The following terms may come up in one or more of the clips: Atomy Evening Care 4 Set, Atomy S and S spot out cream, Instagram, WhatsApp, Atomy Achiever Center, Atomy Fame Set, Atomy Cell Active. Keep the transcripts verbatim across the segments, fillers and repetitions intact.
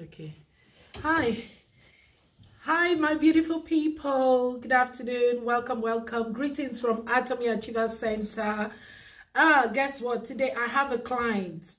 Okay. Hi. Hi, my beautiful people. Good afternoon. Welcome, welcome. Greetings from Atomy Achiever Center. Ah, guess what? Today I have a client.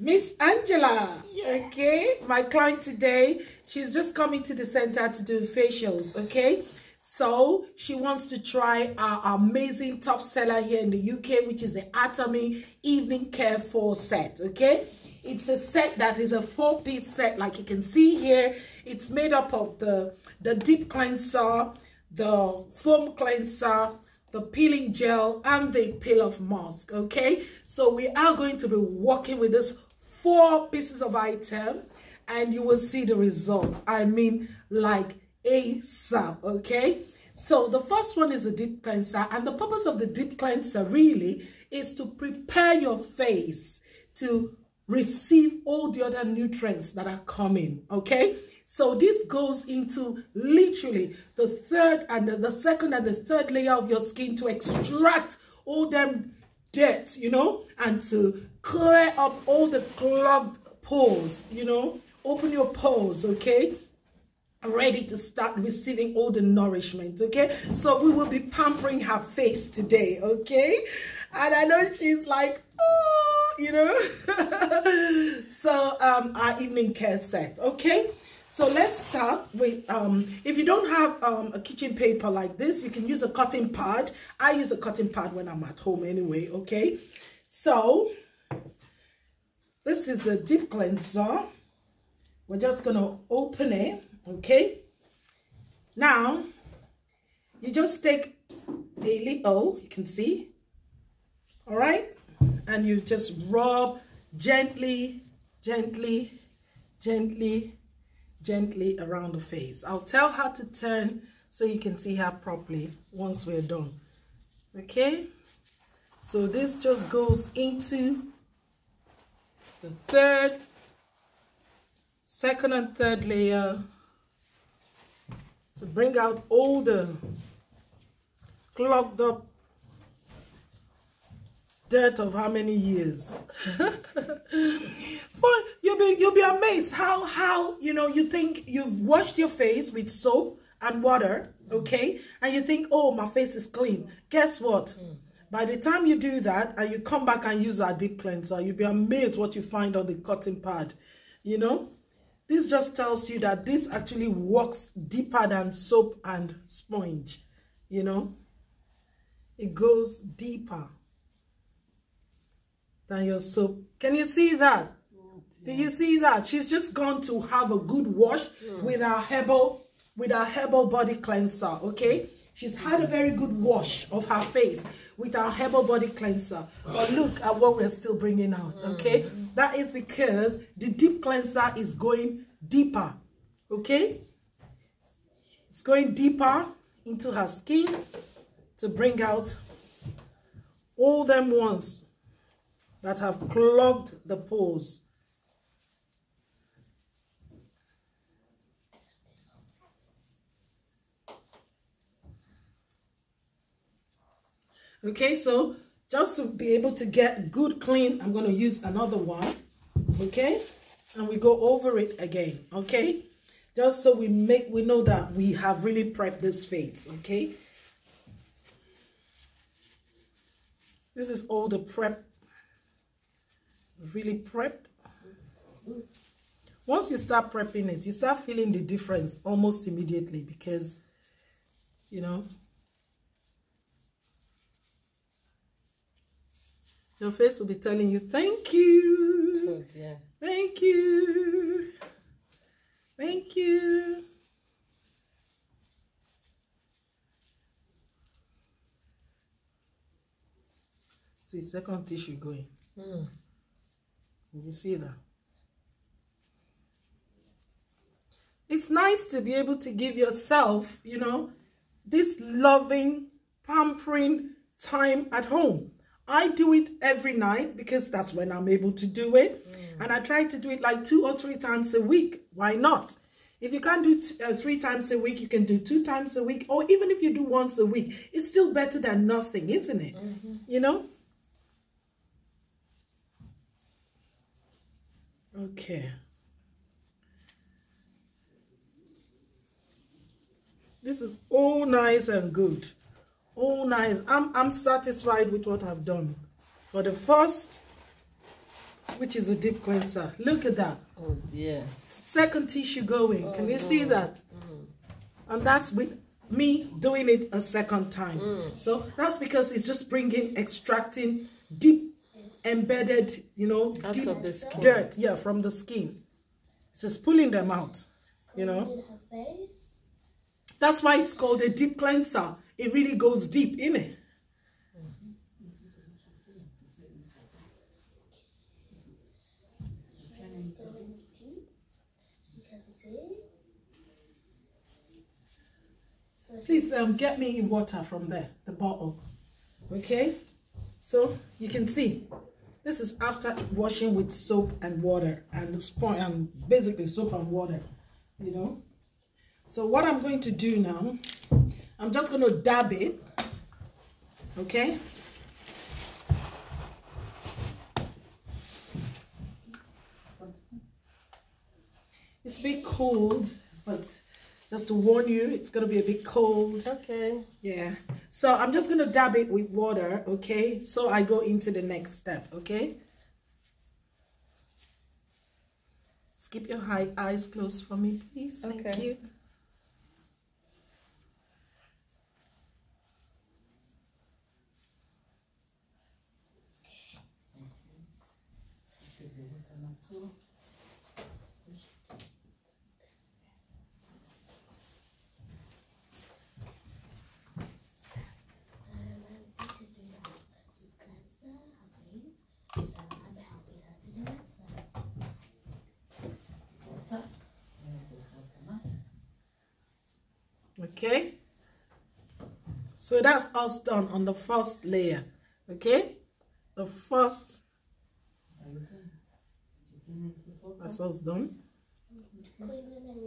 Miss Angela. Yeah. Okay. My client today, she's just coming to the center to do facials. Okay. So she wants to try our amazing top seller here in the U K, which is the Atomy Evening Care four Set. Okay. It's a set that is a four-piece set, like you can see here. It's made up of the, the deep cleanser, the foam cleanser, the peeling gel, and the peel-off mask, okay? So we are going to be working with these four pieces of item, and you will see the result. I mean, like ASAP, okay? So the first one is the deep cleanser, and the purpose of the deep cleanser really is to prepare your face to receive all the other nutrients that are coming, okay? So this goes into literally the third and the, the second and the third layer of your skin to extract all them dirt, you know, and to clear up all the clogged pores, you know, open your pores, okay? Ready to start receiving all the nourishment, okay? So we will be pampering her face today, okay? And I know she's like, oh, you know. So um our evening care set, okay? So let's start with um if you don't have um a kitchen paper like this, you can use a cotton pad. I use a cotton pad when I'm at home anyway, okay? So this is the deep cleanser. We're just gonna open it, okay? Now you just take a little, you can see, all right? And you just rub gently, gently, gently, gently around the face. I'll tell her to turn so you can see her properly once we're done. Okay? So this just goes into the third, second and third layer to bring out all the clogged up dirt of how many years. But you'll be you'll be amazed how how you know, you think you've washed your face with soap and water, okay, and you think, oh, my face is clean. Guess what? By the time you do that and you come back and use our deep cleanser, you'll be amazed what you find on the cotton pad, you know. This just tells you that this actually works deeper than soap and sponge, you know. It goes deeper than your soap. Can you see that? Oh, do you see that? She's just gone to have a good wash mm. with our herbal, with our herbal body cleanser. Okay, she's had a very good wash of her face with our herbal body cleanser. But look at what we're still bringing out. Okay, mm. that is because the deep cleanser is going deeper. Okay, it's going deeper into her skin to bring out all them ones that have clogged the pores. Okay, so just to be able to get good clean, I'm going to use another one, okay? And we go over it again, okay? Just so we make we know that we have really prepped this face, okay? This is all the prep. Really prepped. Once you start prepping it, you start feeling the difference almost immediately, because you know your face will be telling you thank you, oh dear, thank you, thank you. See, second tissue going. Mm. You see that? It's nice to be able to give yourself, you know, this loving, pampering time at home. I do it every night because that's when I'm able to do it. Mm. And I try to do it like two or three times a week. Why not? If you can't do t uh, three times a week, you can do two times a week. Or even if you do once a week, it's still better than nothing, isn't it? Mm-hmm. You know? Okay, This is all nice and good. All nice. I'm, I'm satisfied with what I've done. For the first, which is a deep cleanser. Look at that. Oh dear. Second tissue going. Oh, Can you no. see that? Mm. And that's with me doing it a second time. Mm. So that's because it's just bringing, extracting deep, embedded, you know, out deep of the skin. dirt. Yeah, from the skin. It's just pulling them out, you know. That's why it's called a deep cleanser. It really goes deep in it. Please um, get me water from there, the bottle. Okay? So, you can see, this is after washing with soap and water, and the sponge, and basically soap and water, you know? So, what I'm going to do now, I'm just going to dab it, okay? It's a bit cold, but... just to warn you, it's going to be a bit cold. Okay. Yeah. So I'm just going to dab it with water, okay? So I go into the next step, okay? Just keep your eyes closed for me, please. Okay. Thank you. Okay, so that's us done on the first layer. Okay, the first, that's us done.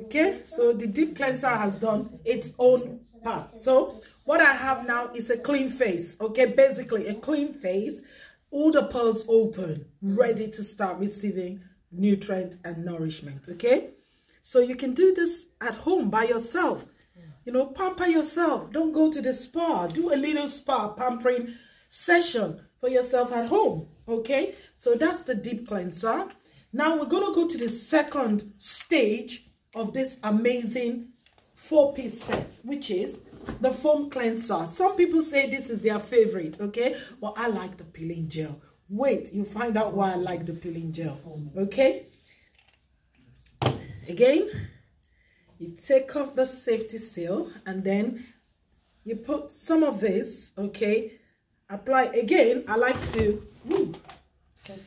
Okay, so the deep cleanser has done its own part. So what I have now is a clean face. Okay, basically a clean face, all the pores open, ready to start receiving nutrients and nourishment. Okay, so you can do this at home by yourself. You know, pamper yourself. Don't go to the spa. Do a little spa pampering session for yourself at home, okay? So that's the deep cleanser. Now we're going to go to the second stage of this amazing four-piece set, which is the foam cleanser. Some people say this is their favorite, okay? Well, I like the peeling gel. Wait, you'll find out why I like the peeling gel, okay? Again... you take off the safety seal and then you put some of this, okay, apply again. I like to, ooh, okay.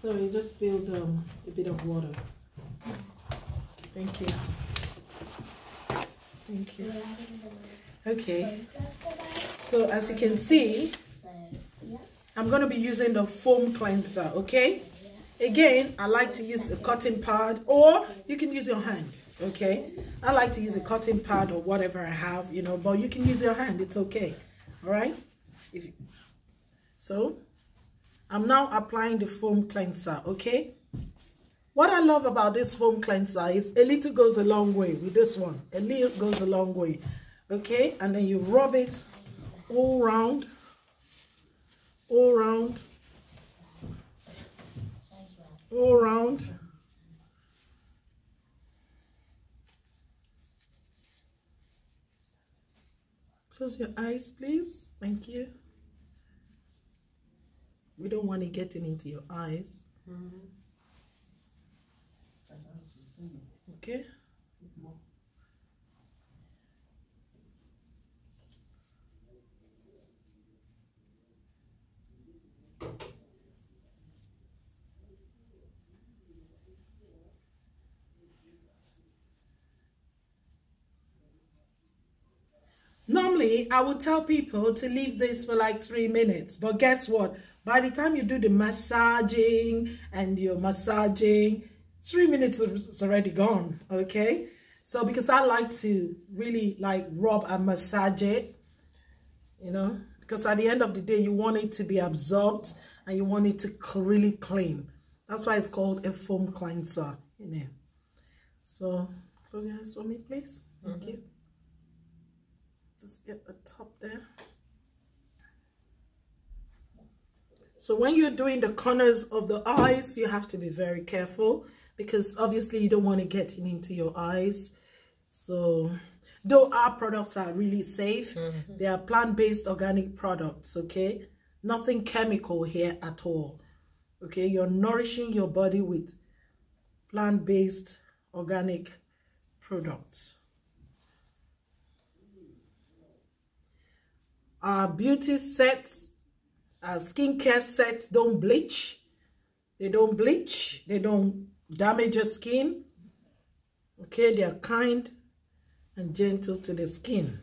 So you just spilled um, a bit of water. Thank you. Thank you. Okay. So as you can see, I'm going to be using the foam cleanser, okay? Again, I like to use a cotton pad, or you can use your hand, okay? I like to use a cotton pad or whatever I have, you know, but you can use your hand, it's okay, all right? If you... So, I'm now applying the foam cleanser, okay? What I love about this foam cleanser is a little goes a long way with this one. A little goes a long way, okay? And then you rub it all round, all round, all around. Close your eyes, please. Thank you. We don't want it getting into your eyes. Mm-hmm. Okay. Normally, I would tell people to leave this for like three minutes. But guess what? By the time you do the massaging and you're massaging, three minutes is already gone, okay? So because I like to really like rub and massage it, you know, because at the end of the day, you want it to be absorbed and you want it to really clean, That's why it's called a foam cleanser in there. So close your hands for me, please. Thank mm-hmm. you. Just get the top there. So when you're doing the corners of the eyes, you have to be very careful, because obviously you don't want to get it into your eyes. So though our products are really safe, mm-hmm. they are plant-based organic products, okay? Nothing chemical here at all, okay? You're nourishing your body with plant-based organic products. Our beauty sets, our skincare sets don't bleach. They don't bleach. They don't damage your skin. Okay, they are kind and gentle to the skin.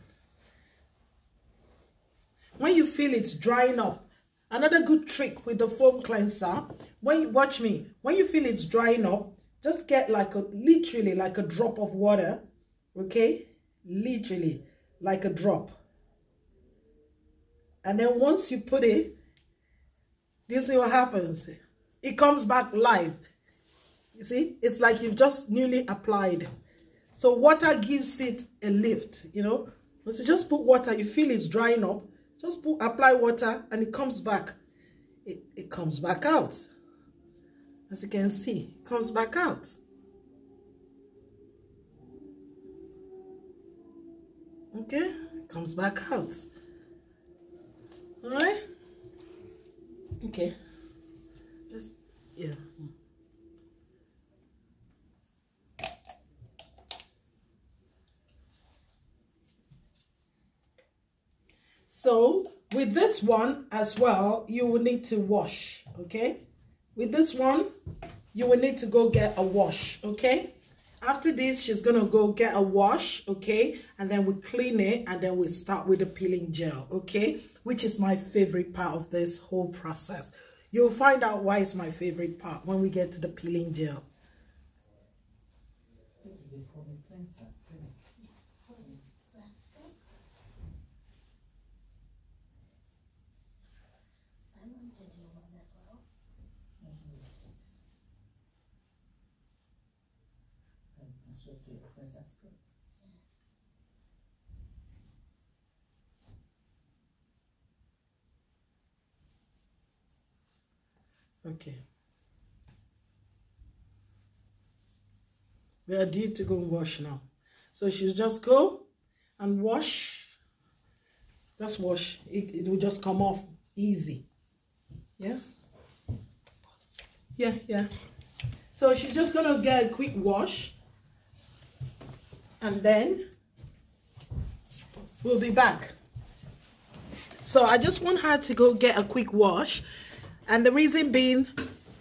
When you feel it's drying up, another good trick with the foam cleanser, when you, watch me, when you feel it's drying up, just get like a, literally like a drop of water, okay? Literally like a drop. And then once you put it, this is what happens. It comes back live. You see? It's like you've just newly applied. So water gives it a lift, you know? So just put water. You feel it's drying up. Just put, apply water and it comes back. It, it comes back out. As you can see, it comes back out. Okay? It comes back out. All right. Okay. Just yeah. So with this one as well, you will need to wash. Okay. With this one, you will need to go get a wash. Okay. After this, she's gonna go get a wash, okay? And then we clean it, and then we start with the peeling gel, okay? Which is my favorite part of this whole process. You'll find out why it's my favorite part when we get to the peeling gel. Okay. We are due to go and wash now. So she'll just go and wash. Just wash. It, it will just come off easy. Yes? Yeah, yeah. So she's just going to get a quick wash. And then we'll be back. So I just want her to go get a quick wash. And the reason being,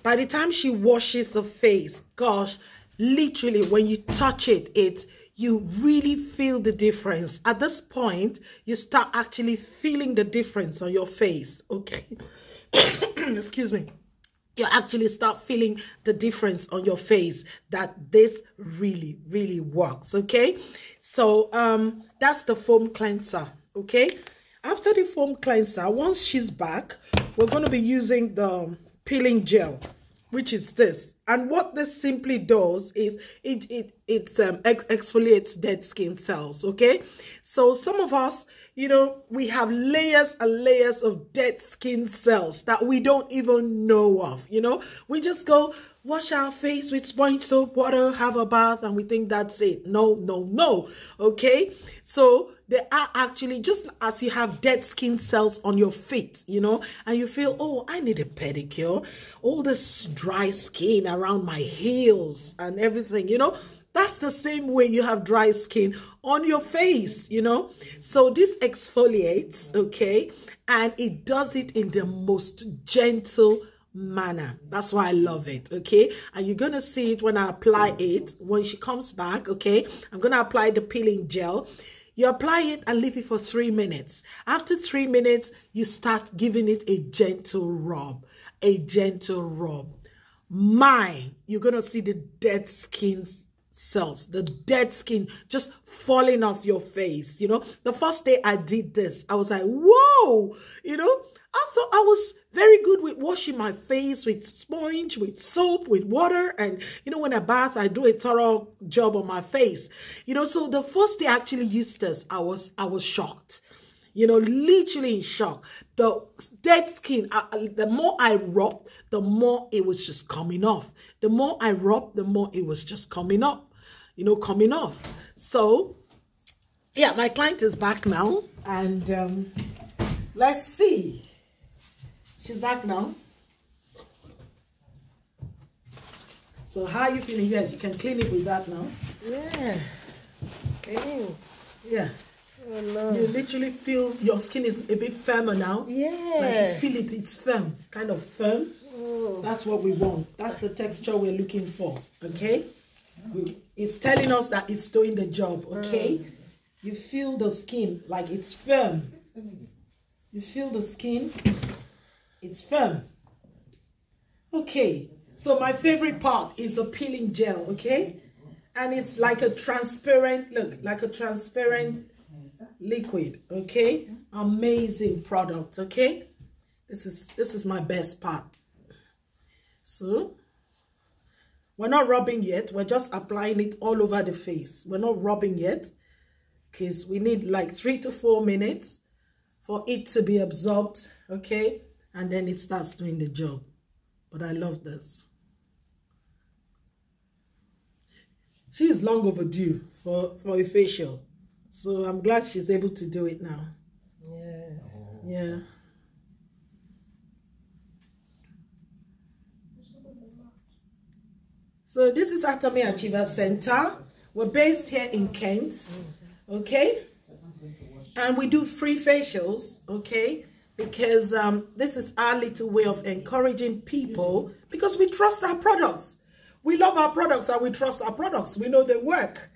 by the time she washes the face, gosh, literally when you touch it, it you really feel the difference. At this point, you start actually feeling the difference on your face, okay? Excuse me. You actually start feeling the difference on your face that this really, really works, okay? So um, that's the foam cleanser, okay? After the foam cleanser, once she's back, we're going to be using the peeling gel, which is this. And what this simply does is it it it um, exfoliates dead skin cells, okay? So some of us, you know, we have layers and layers of dead skin cells that we don't even know of, you know? We just go wash our face with sponge soap, water, have a bath, and we think that's it. No, no, no, okay? So there are actually, just as you have dead skin cells on your feet, you know, and you feel, oh, I need a pedicure. All this dry skin around my heels and everything, you know? That's the same way you have dry skin on your face, you know. So this exfoliates, okay, and it does it in the most gentle manner. That's why I love it, okay. And you're going to see it when I apply it, when she comes back, okay. I'm going to apply the peeling gel. You apply it and leave it for three minutes. After three minutes, you start giving it a gentle rub, a gentle rub. My, you're going to see the dead skin cells, the dead skin just falling off your face, you know. The first day I did this, I was like, whoa, you know, I thought I was very good with washing my face with sponge, with soap, with water. And, you know, when I bath, I do a thorough job on my face. You know, so the first day I actually used this, I was, I was shocked. You know, literally in shock. The dead skin, I, the more I rubbed, the more it was just coming off. The more I rubbed, the more it was just coming up, you know, coming off. So, yeah, my client is back now. And um, let's see. She's back now. So how are you feeling? Yes, you can clean it with that now. Yeah. Clean. Yeah. Oh, no. You literally feel your skin is a bit firmer now. Yeah. Like you feel it, it's firm, kind of firm. Oh. That's what we want. That's the texture we're looking for. Okay? It's telling us that it's doing the job. Okay? Mm. You feel the skin like it's firm. You feel the skin. It's firm. Okay, so my favorite part is the peeling gel, okay? And it's like a transparent, look, like a transparent liquid, okay? Amazing product, okay? This is, this is my best part. So, we're not rubbing yet. We're just applying it all over the face. We're not rubbing yet because we need like three to four minutes for it to be absorbed, okay? And then it starts doing the job. But I love this. She is long overdue for, for a facial. So I'm glad she's able to do it now. Yes. Oh. Yeah. So this is Atomy Achiever Center. We're based here in Kent. Okay? And we do free facials. Okay? Because um, this is our little way of encouraging people, because we trust our products. We love our products and we trust our products. We know they work.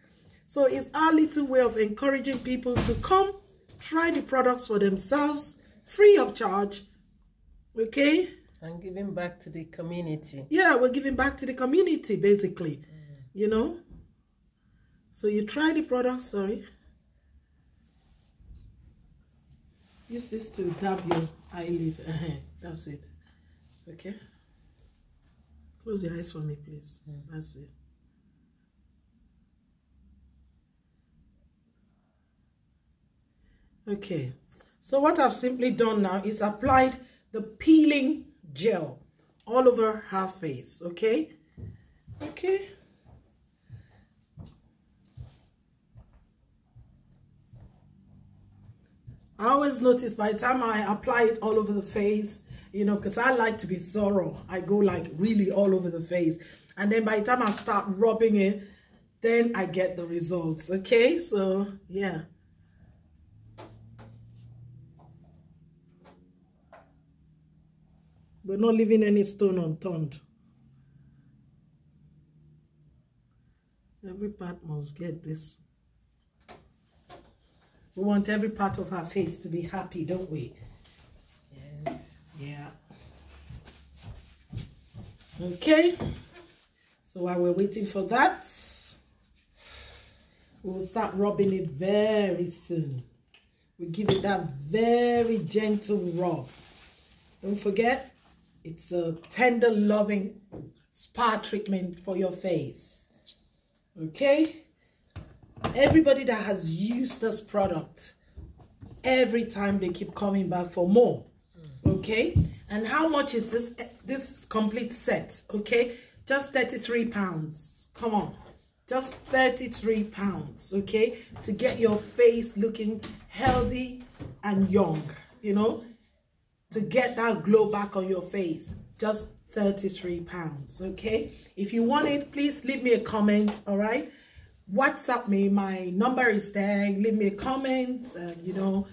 So it's our little way of encouraging people to come, try the products for themselves, free of charge. Okay? And giving back to the community. Yeah, we're giving back to the community, basically. Mm. You know? So you try the products, sorry. Use this to dab your eyelid. Uh-huh. That's it. Okay. Close your eyes for me, please. Yeah. That's it. Okay. So what I've simply done now is applied the peeling gel all over her face. Okay. Okay. I always notice by the time I apply it all over the face, you know, because I like to be thorough. I go like really all over the face. And then by the time I start rubbing it, then I get the results. Okay, so yeah. We're not leaving any stone unturned. Every part must get this. We want every part of our face to be happy, don't we? Yes. Yeah. Okay. So while we're waiting for that, we'll start rubbing it very soon. We'll give it that very gentle rub. Don't forget, it's a tender, loving spa treatment for your face. Okay? Everybody that has used this product, every time they keep coming back for more. Okay, and how much is this this complete set? Okay, just thirty-three pounds. Come on, just thirty-three pounds. Okay, to get your face looking healthy and young, you know, to get that glow back on your face, just thirty-three pounds. Okay, if you want it, please leave me a comment. All right, WhatsApp me, my number is there. Leave me a comment, and you know,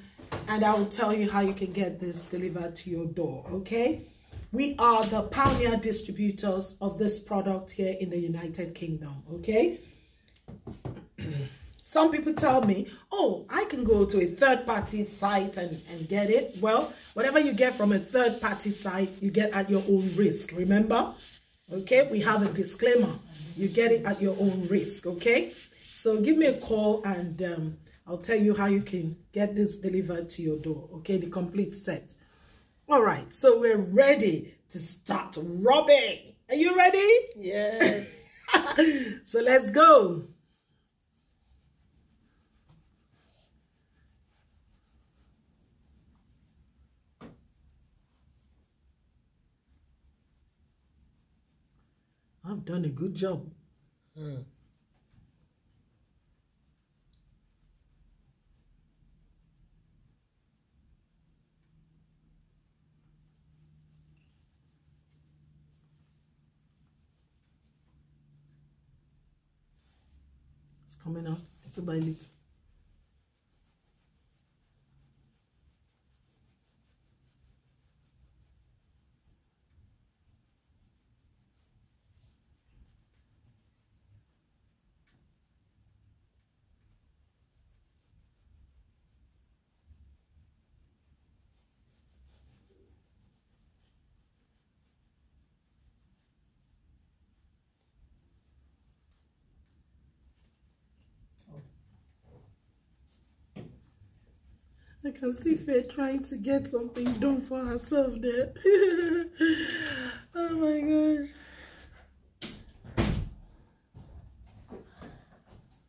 and I will tell you how you can get this delivered to your door. Okay, we are the pioneer distributors of this product here in the United Kingdom. Okay, some people tell me, oh, I can go to a third party site and, and get it. Well, whatever you get from a third party site, you get at your own risk. Remember? Okay, we have a disclaimer. You get it at your own risk, okay? So give me a call and um, I'll tell you how you can get this delivered to your door, okay? The complete set, All right, so we're ready to start rubbing. Are you ready? Yes. So let's go. I've done a good job. Mm. It's coming out little by little. I can see Faye trying to get something done for herself there. Oh my gosh.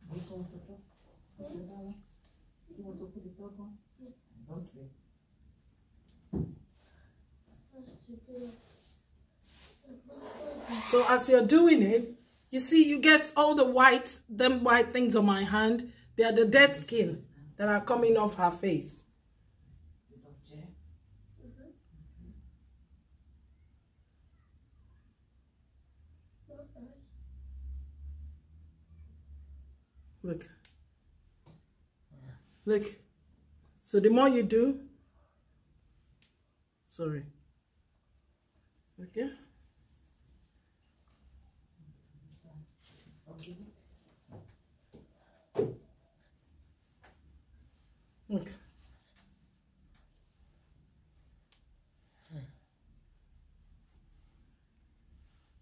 You want to put the top on? Don't sleep. So as you're doing it, you see you get all the white, them white things on my hand. They are the dead skin that are coming off her face. Look, look, so the more you do, sorry, okay, okay,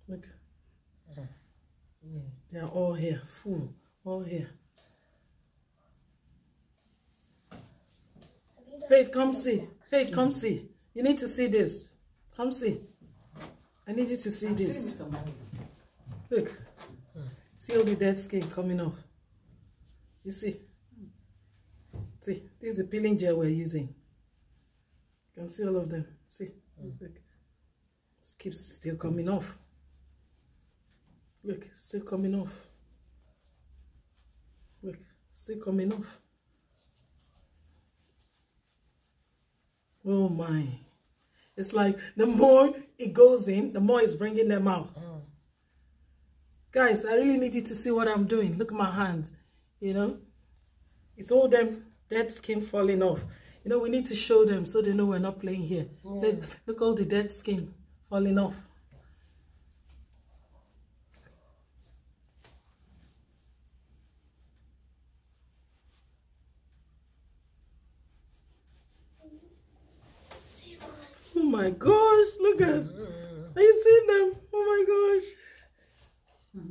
look, look, they are all here, full. All here. Faith, come see. Faith, come see. You need to see this. Come see. I need you to see this. Look. See all the dead skin coming off. You see? See, this is the peeling gel we're using. You can see all of them. See? Look. It keeps still coming off. Look, still coming off. Look, still coming off. Oh my. It's like the more it goes in, the more it's bringing them out. Mm. Guys, I really need you to see what I'm doing. Look at my hands. You know, it's all them dead skin falling off. You know, we need to show them so they know we're not playing here. Mm. Look, look all the dead skin falling off. Oh my gosh, look at, are you seeing them? Oh my gosh.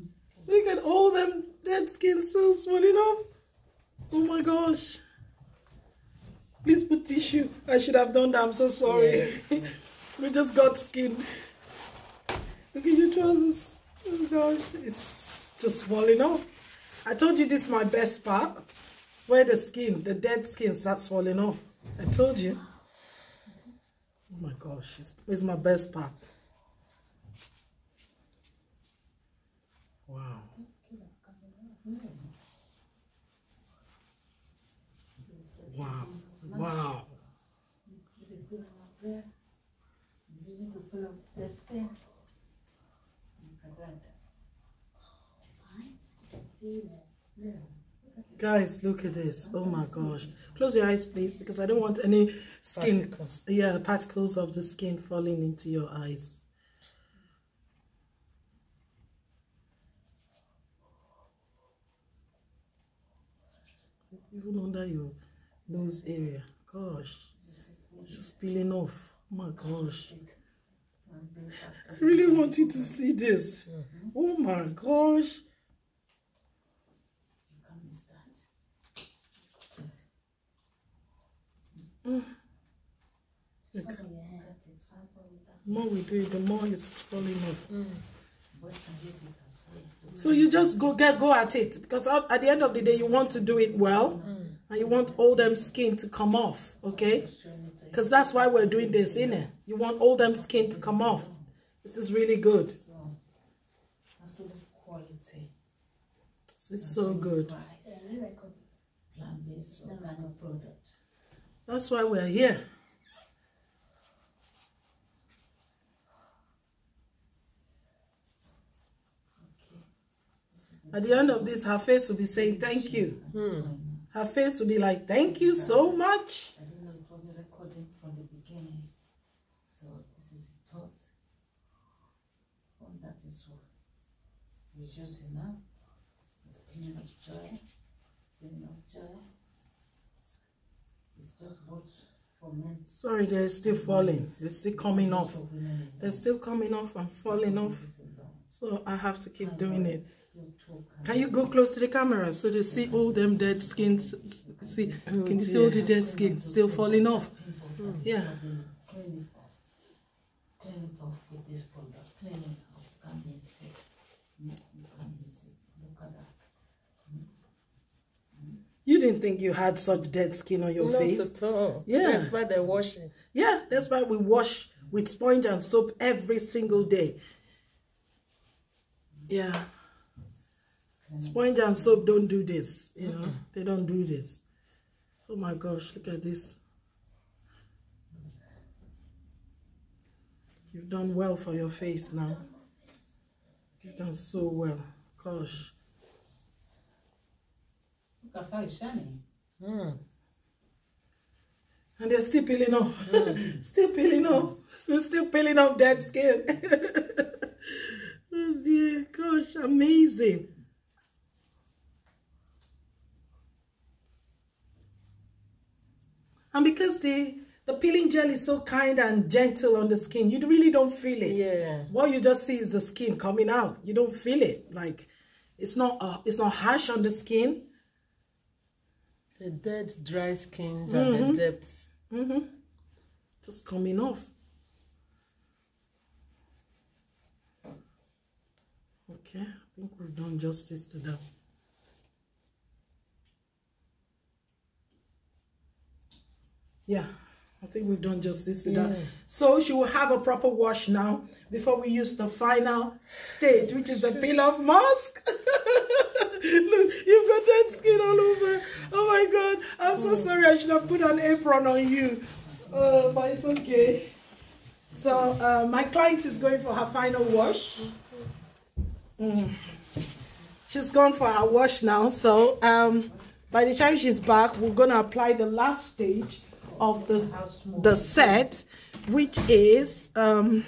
Look at all them dead skin cells swelling off. Oh my gosh. Please put tissue. I should have done that. I'm so sorry. Yes. We just got skin. Look at your trousers. Oh my gosh. It's just falling off. I told you this is my best part. Where the skin, the dead skin starts falling off. I told you. Oh my gosh, it's, it's my best part. Wow. Wow. Wow. Guys, look at this. Oh my gosh. Close your eyes, please, because I don't want any skin particles. Yeah, particles of the skin falling into your eyes. Even under your nose area. Gosh. It's just peeling off. Oh my gosh. I really want you to see this. Oh my gosh. Mm. Look. more we do it, the more it's falling off. Mm. So you just go get go at it, because at the end of the day you want to do it well, mm. and you want all them skin to come off, okay? Because that's why we're doing this, innit? You want all them skin to come off. This is really good. That's all the quality. This is so good. That's why we're here. At the end of this, her face will be saying thank you. Hmm. Her face will be like, thank you so much. I didn't know it wasn't recorded from the beginning. So this is the thought. And that is what we just enough. It's bringing up joy. Bringing up joy. It's just both for men. Sorry, they're still falling. They're still coming off. They're still coming off and falling off. So I have to keep doing it. Can you go close to the camera so they see all them dead skins? See, can you see all the dead skins still falling off? Yeah. Clean it off with this product. Clean it off. You can't miss it. You can't miss it. Look at that. You didn't think you had such dead skin on your face? Not at all. Yeah. That's why they're washing. Yeah, that's why we wash with sponge and soap every single day. Yeah. Sponge and soap don't do this, you know. Mm-hmm. They don't do this. Oh my gosh, look at this. You've done well for your face now. You've done so well. Gosh. Look at how it's shining. Mm. And they're still peeling off. Mm. Still peeling off. We're still peeling off dead skin. Oh dear, gosh, amazing. And because the, the peeling gel is so kind and gentle on the skin, you really don't feel it. Yeah. What you just see is the skin coming out. You don't feel it. Like, it's not uh, it's not harsh on the skin. The dead, dry skins mm-hmm. and the depths. Mm-hmm. Just coming off. Okay, I think we've done justice to that. Yeah, I think we've done justice to yeah. that. So she will have a proper wash now before we use the final stage, which is the peel-off mask. Look, you've got dead skin all over. Oh my God, I'm so sorry. I should have put an apron on you, uh, but it's okay. So uh, my client is going for her final wash. Mm. She's gone for her wash now. So um, by the time she's back, we're gonna apply the last stage of the the set, which is um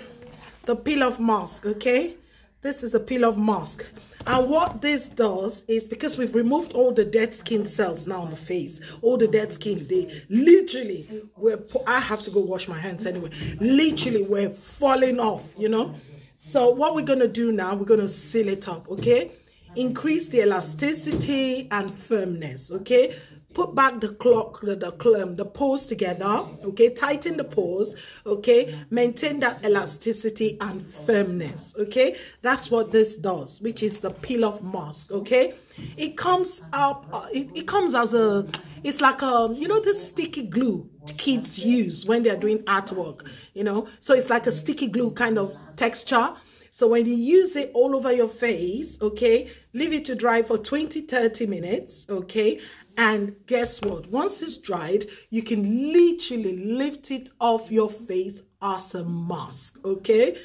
the peel-off mask. Okay, this is the peel-off mask, and what this does is, because we've removed all the dead skin cells now on the face, all the dead skin, they literally were, I have to go wash my hands anyway, literally were falling off, you know. So what we're gonna do now, we're gonna seal it up, okay, increase the elasticity and firmness, okay. Put back the clock, the the, um, the pores together, okay? Tighten the pores, okay? Maintain that elasticity and firmness, okay? That's what this does, which is the peel-off mask, okay? It comes up, uh, it, it comes as a, it's like a, you know, this sticky glue kids use when they're doing artwork, you know? So it's like a sticky glue kind of texture. So when you use it all over your face, okay? Leave it to dry for twenty to thirty minutes, okay? And guess what? Once it's dried, you can literally lift it off your face as a mask, okay?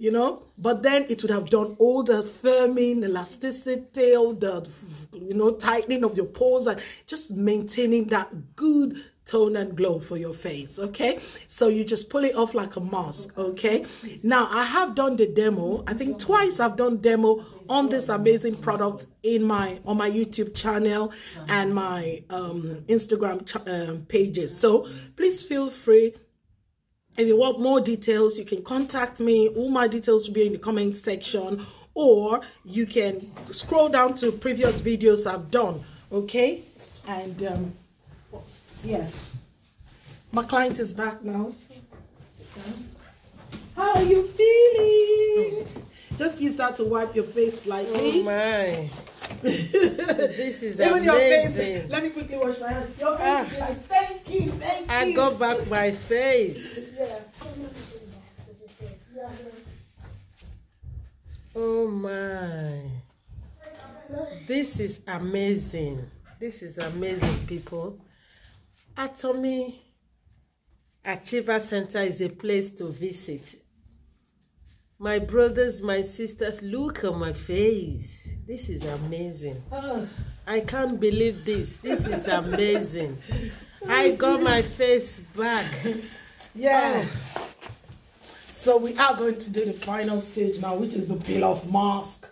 You know, but then it would have done all the firming, elasticity, all the, you know, tightening of your pores and just maintaining that good tone and glow for your face, okay? So you just pull it off like a mask, okay? Now, I have done the demo. I think twice I've done demo on this amazing product in my on my YouTube channel and my um, Instagram ch um, pages. So please feel free. If you want more details, you can contact me. All my details will be in the comment section, or you can scroll down to previous videos I've done, okay? And um, yeah, my client is back now. How are you feeling? Just use that to wipe your face slightly. Oh my. This is amazing. Your face, let me quickly wash my hands. Your face ah. will be like, thank you, thank I you. I got back my face. Yeah. Oh my. This is amazing. This is amazing, people. Atomy Achiever Center is a place to visit. My brothers, my sisters, look at my face. This is amazing. Oh. I can't believe this. This is amazing. I got my face back. Yeah. Oh. So we are going to do the final stage now, which is the peel-off mask.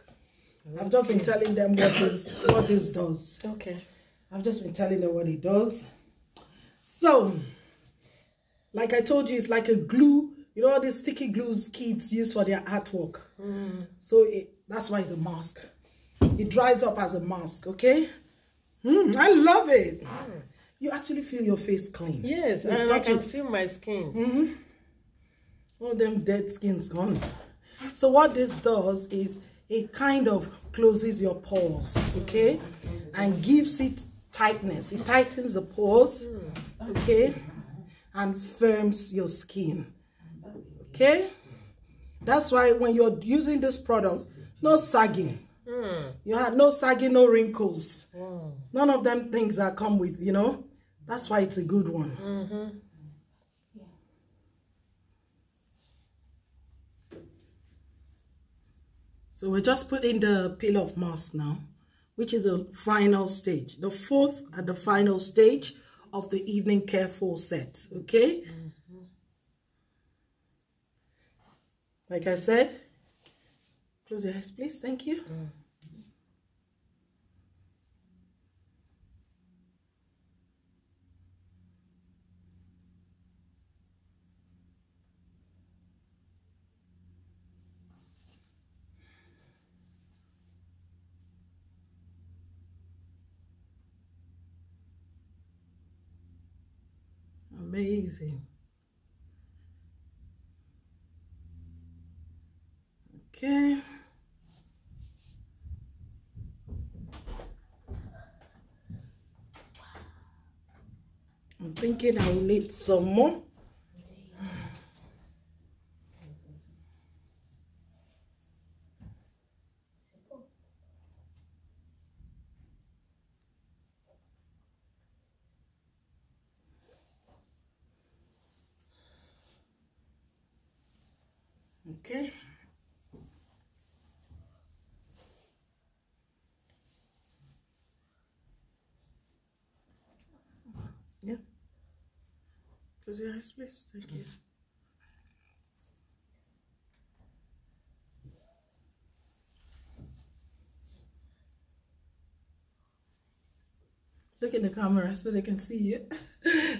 Okay. I've just been telling them what this, what this does. Okay. I've just been telling them what it does. So, like I told you, it's like a glue. You know, all these sticky glues kids use for their artwork. Mm. So it, that's why it's a mask. It dries up as a mask, okay? Mm, I love it. Mm. You actually feel your face clean. Yes, you and I can it. feel my skin. Mm-hmm. All them dead skin's gone. So what this does is it kind of closes your pores, okay? And gives it tightness. It tightens the pores, okay? And firms your skin. Okay, that's why when you're using this product, no sagging. Mm. You have no sagging, no wrinkles. Wow. None of them things that come with, you know. That's why it's a good one. Mm-hmm. Yeah. So we're just putting the peel-off mask now, which is a final stage, the fourth and the final stage of the Evening Care four set. Okay. Mm. Like I said, close your eyes, please. Thank you. Mm. Amazing. Okay. I'm thinking I will need some more. Okay. Yeah. Close your eyes, please. Thank you. Look in the camera so they can see it.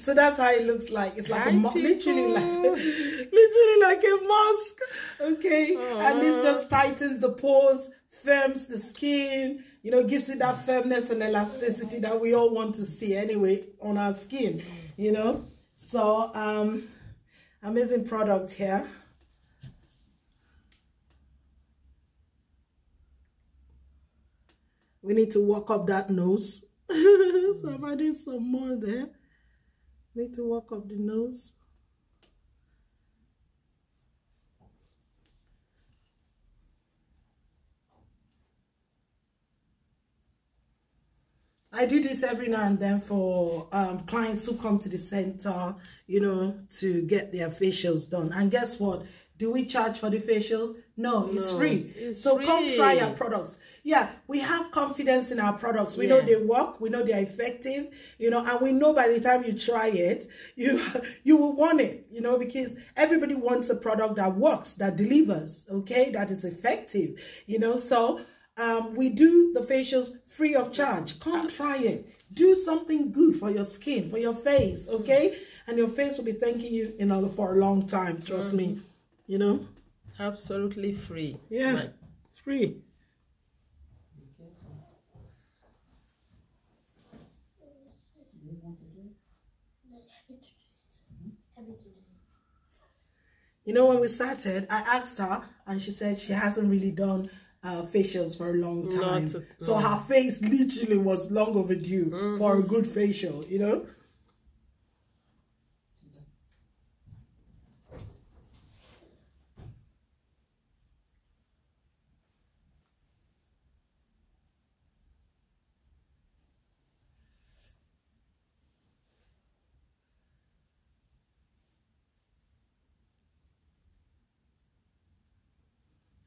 So that's how it looks like. It's like Hi, a mask, literally like, literally like a mask. Okay, aww. And this just tightens the pores, firms the skin, you know, gives it that firmness and elasticity that we all want to see anyway on our skin, you know. So um amazing product here. We need to work up that nose. So I'm adding some more there. Need to work up the nose. I do this every now and then for um, clients who come to the center, you know, to get their facials done. And guess what? Do we charge for the facials? No, no, it's free. It's so free. Come try our products. Yeah, we have confidence in our products. We yeah. know they work. We know they're effective, you know, and we know by the time you try it, you, you will want it, you know, because everybody wants a product that works, that delivers, okay, that is effective, you know, so... Um, we do the facials free of charge. Come try it. Do something good for your skin, for your face, okay? And your face will be thanking you, you know, for a long time, trust mm-hmm. me, you know? Absolutely free. Yeah, right. Free. You know, when we started, I asked her and she said she hasn't really done uh, facials for a long time. Not, so no. Her face literally was long overdue mm-hmm. for a good facial, you know.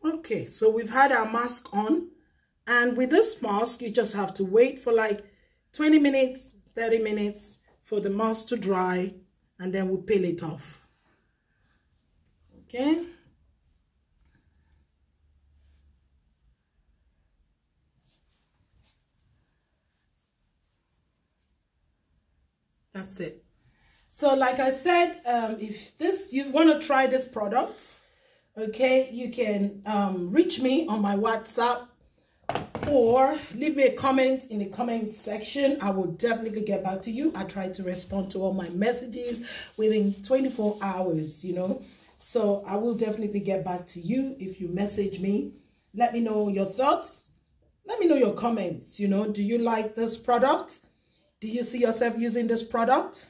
Okay, so we've had our mask on, and with this mask, you just have to wait for like twenty minutes, thirty minutes for the mask to dry, and then we'll peel it off. Okay. That's it. So like I said, um, if this, you want to try this product, okay, you can um, reach me on my WhatsApp or leave me a comment in the comment section. I will definitely get back to you. I try to respond to all my messages within twenty-four hours, you know. So I will definitely get back to you if you message me. Let me know your thoughts. Let me know your comments, you know. Do you like this product? Do you see yourself using this product?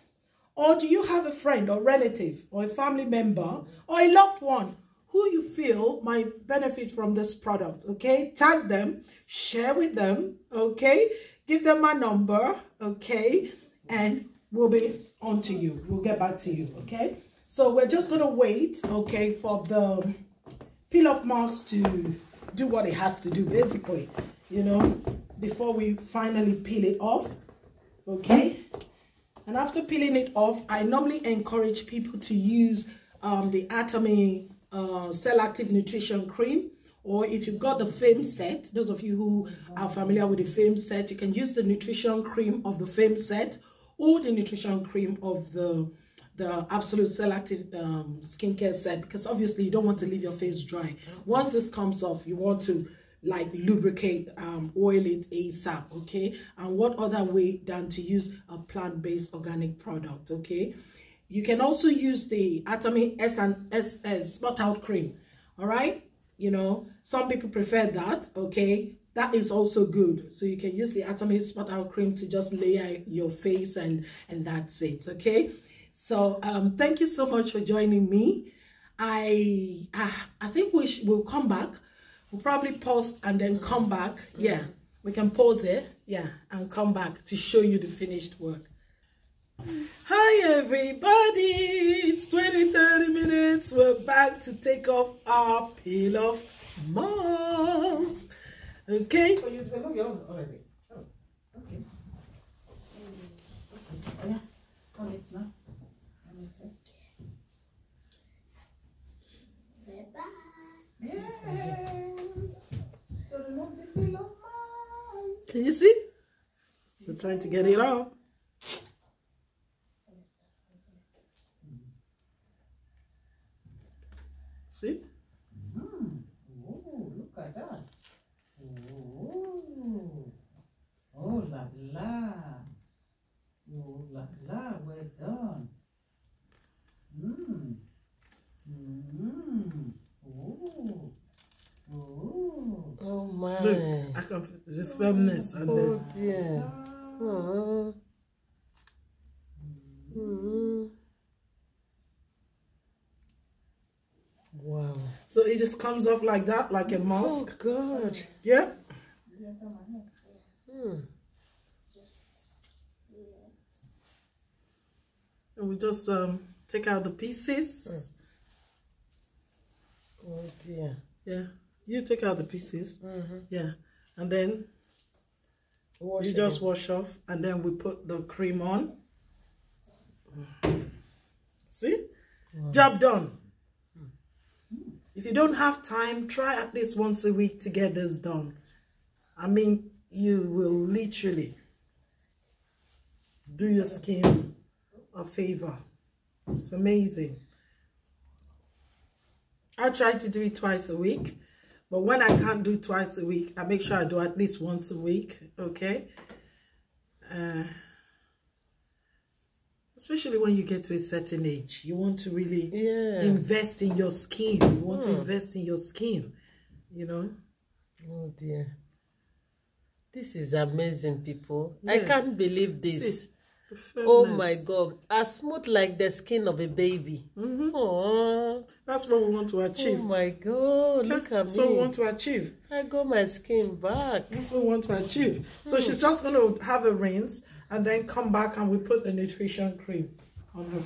Or do you have a friend or relative or a family member or a loved one who you feel might benefit from this product, okay? Tag them, share with them, okay? Give them my number, okay? And we'll be on to you. We'll get back to you, okay? So we're just going to wait, okay, for the peel-off marks to do what it has to do, basically, you know, before we finally peel it off, okay? And after peeling it off, I normally encourage people to use um, the Atomy Uh, Cell Active Nutrition Cream, or if you've got the Fame Set, those of you who are familiar with the Fame Set, you can use the nutrition cream of the Fame Set or the nutrition cream of the the Absolute Cell Active um, Skincare Set, because obviously you don't want to leave your face dry. Once this comes off, you want to like lubricate, um, oil it ASAP, okay? And what other way than to use a plant-based organic product, okay? You can also use the Atomy S and S spot out cream, all right? You know, some people prefer that, okay? That is also good. So you can use the Atomy spot out cream to just layer your face, and, and that's it, okay? So um, thank you so much for joining me. I I, I think we sh we'll come back. We'll probably pause and then come back. Yeah, we can pause it, yeah, and come back to show you the finished work. Hi everybody, it's twenty thirty minutes. We're back to take off our peel off mask. Okay. Oh, you got yours already. Oh, okay. Yeah. On it now. We're back. Yeah. So remove the peel off mask. Can you see? We're trying to get it off. See? Mm. Oh, look at that. Oh, oh la la. Oh la la, well done. Mm. Mm. Oh. Oh. Oh my. Look, I can feel the firmness. Oh, and oh dear. Oh. Mm. Wow. So it just comes off like that, like a mask. Oh, God. Yeah? Hmm. And we just um, take out the pieces. Oh, dear. Yeah. You take out the pieces. Mm-hmm. Yeah. And then wash you just off. wash off. And then we put the cream on. See? Wow. Job done. If you don't have time, try at least once a week to get this done. I mean, you will literally do your skin a favor. It's amazing. I try to do it twice a week, but when I can't do twice a week, I make sure I do at least once a week, okay? Uh, especially when you get to a certain age, you want to really yeah. invest in your skin. You want hmm. to invest in your skin, you know. Oh dear. This is amazing, people. Yeah. I can't believe this. See, oh my God. As smooth like the skin of a baby. Mm-hmm. Aww. That's what we want to achieve. Oh my God. Look at That's me. That's what we want to achieve. I got my skin back. That's what we want to achieve. So hmm. she's just going to have a rinse and then come back and we put the nutrition cream on her face.